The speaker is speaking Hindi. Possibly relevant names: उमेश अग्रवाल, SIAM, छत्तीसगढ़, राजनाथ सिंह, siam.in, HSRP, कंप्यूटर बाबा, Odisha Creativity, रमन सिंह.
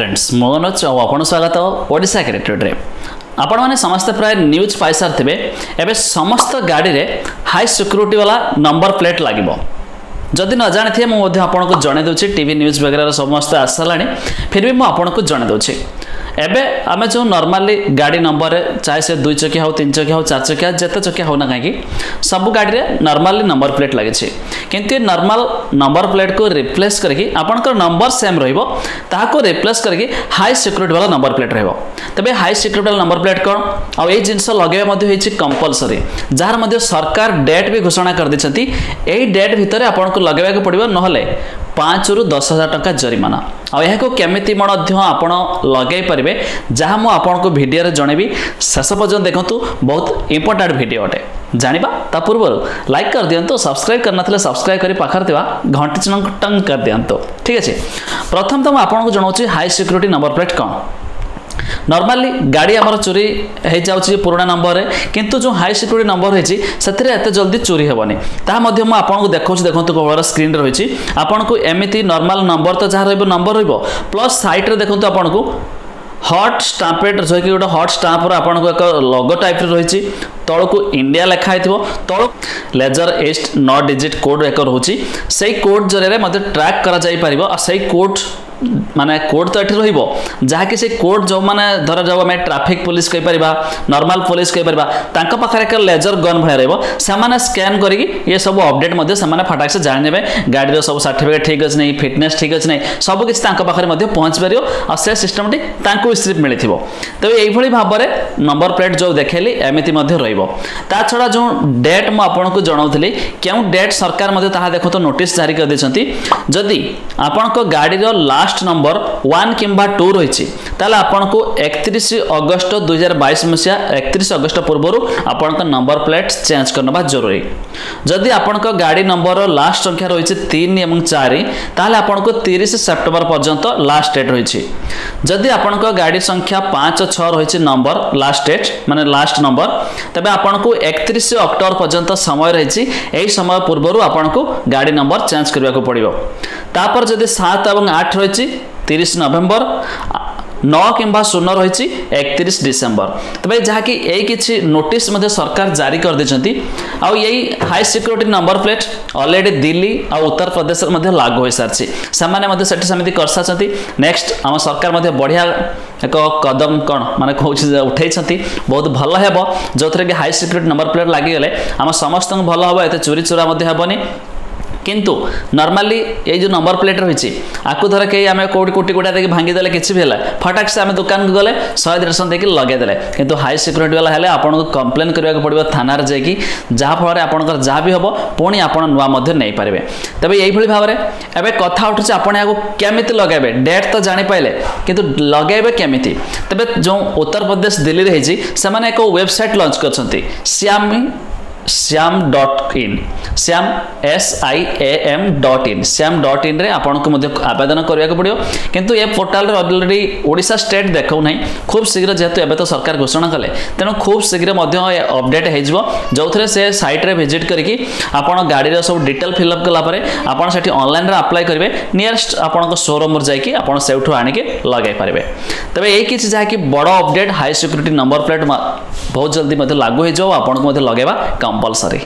फ्रेंड्स मो मनोज आउ आपण स्वागत ओडिशा क्रिएटिविटी आपण माने समस्त प्राय न्यूज पाई सारथिबे एबे समस्त गाड़ी रे हाई सिक्योरिटी वाला नंबर प्लेट लागिबो जदि न जानि थिए मो मध्ये आपण को जणे दोछि टीवी न्यूज वगैरह समस्त आसलाणी फिर भी मो आपण को जणे दोछि एबे आमे जो नॉर्मली गाड़ी नंबर चाहे से 2 चकिया हो 3 चकिया हो 4 चकिया जते चकिया हो ना काकी सब गाड़ी रे नॉर्मली नंबर प्लेट लागे छे किंतु नॉर्मल नंबर प्लेट को रिप्लेस करके आपन को नंबर सेम रहइबो ता को रिप्लेस करके हाई सिक्योरिटी वाला नंबर प्लेट रहइबो तबे हाई सिक्योरिटी वाला नंबर प्लेट कोन आ ए जिंस लगेबा मध्ये होई छे कंपलसरी जार मध्ये सरकार डेट भी घोषणा कर दिसथि एई डेट भितरे आपन को लगेबा के पड़िबो नहले 5 रु 10000 टका जरिमाना आ यह को केमिति मध्य आपण लगेई परिबे जहा मो आपण को वीडियो रे जणेबी शेष पर्यंत देखंतु बहुत इंपोर्टेंट वीडियो अटे जानिबा ता पूर्व लाइक कर दियंतो सब्सक्राइब करना थले सब्सक्राइब करी पाखर देवा घंटी चिन्ह को टंग कर दियंतो ठीक अछि प्रथम त हम आपण को जणौछि हाई सिक्योरिटी नंबर प्लेट कोन नॉर्मली गाड़ी आमर चोरी हो जाउछि पुराना नंबर रे किंतु जो हाई सिक्योरिटी नंबर हेछि सतरे एते जल्दी चोरी हेबनी ता मध्ये म आपन को देखौछि देखंतु कोर स्क्रीन रे होछि आपन को एमिति नॉर्मल नंबर तो जहा रहबो नंबर रहबो प्लस साइड रे देखंतु आपन को हॉट स्टाम्पेड जो कि हॉट स्टाम्प रो आपन को एक लोगो टाइप रे रहिछि तळ को इंडिया लेखा हेथिबो तळ लेजर एस्ट 9 डिजिट कोड एक होछि सेही कोड जरे मध्ये ट्रैक करा जाई परिबो आ सेही कोड माने कोड तो एठी रहिबो जहा कि से कोड जो माने धरा जाव हम ट्रैफिक पुलिस कहि परिबा नॉर्मल पुलिस कहि परिबा तांका पाखरे एक लेजर गन भय रहबो से माने स्कैन करिक ये सब अपडेट मध्ये से माने फटाक से जानि नेबे गाडी रो सब सर्टिफिकेट ठीक अछि नै फिटनेस ठीक अछि नै सब किछ तांका पाखरे मध्ये पहुंच परियो आ से सिस्टम टी तांको स्ट्रिप मिलिथिबो त एई भली भाबरे नंबर प्लेट जो देखेली एमिति मध्ये रहिबो ता छडा जो डेट म आपण को जणाउथली केउ डेट सरकार मध्ये ताहा देखो तो नोटिस जारी कर देछंती जदि आपण को गाडी रो लास्ट नंबर 1 किंबा 2 रहिछि ताले आपन को 31 अगस्त 2022 मसिया 31 अगस्त पूर्वरु आपन का नंबर प्लेट चेंज करनबा जरूरी जदि आपन का गाड़ी नंबर लास्ट संख्या रहिछि 3 एवं 4 ताले आपन को 30 सितंबर पर्यंत लास्ट डेट रहिछि जदि आपन का गाड़ी संख्या 5 और 6 रहिछि नंबर लास्ट डेट माने लास्ट नंबर तबे आपन को 31 अक्टोबर पर्यंत समय रहिछि एही समय पूर्वरु आपन को गाड़ी नंबर चेंज करबा को पड़िबो तापर जदि 7 एवं 8 रहिछि 30 नवंबर 9 किंबा 0 रहिछि 31 दिसंबर तबे जहा कि एई किछि नोटिस मध्ये सरकार जारी कर देछंती आ एई high security number plate already Delhi आ उत्तर प्रदेश मध्ये लागू होई सारछि सामान्य मध्ये सेट समिति करसा छथि नेक्स्ट हम सरकार मध्ये बढ़िया एक कदम कोन माने कहउछि उठाई छथि बहुत भलो हेबो जोथरे कि हाई सिक्योरिटी नंबर प्लेट लागि गेले हम समस्त भलो हेबो एते चोरी चोरा मध्ये हेबोनी किंतु नॉर्मली ए जो नंबर प्लेट रहिछि आकु धर के हमें कोटी कोटी गुडा देखि भांगी देले किछि भेला फटाक से हमें दुकान को गले 100-150 देखि लगे देले किंतु हाई सिक्योरिटी वाला हेले आपन को कंप्लेन करबा को पड़िबो थाना रे जे कि जहा फल रे आपन कर जहा भी हबो पुणी आपन नुवा मध्ये नै पारिबे तबे एई भली भाबरे एबे कथा उठछ आपन आगो केमिति लगाबे डेट तो जानि पाइले किंतु लगाबे केमिति तबे जो उत्तर प्रदेश दिल्ली रे हेछि से माने एको वेबसाइट लॉन्च करछंती siam.in siam siam.in siam.in रे आपण को मध्ये आवेदन करबा को पड़ियो किंतु ए पोर्टल रे ऑलरेडी ओडिसा स्टेट देखौ नै खूब शीघ्र जेतु एबे तो सरकार घोषणा कले तेनो खूब शीघ्र मध्ये अपडेट हे जबो जौथरे से साइट रे विजिट करकी आपण गाडी रे सब डिटेल फिल अप कला पारे आपण सेठी ऑनलाइन रे अप्लाई करबे नियरेस्ट आपण को शोरूम रे जाई कि आपण सेउठो आनि के लगाई पारबे तबे ए किछ जा कि बडो update high security number plate बहुत जल्दी मध्ये लागू हे जो आपण को मध्ये लगेबा कंपलसरी।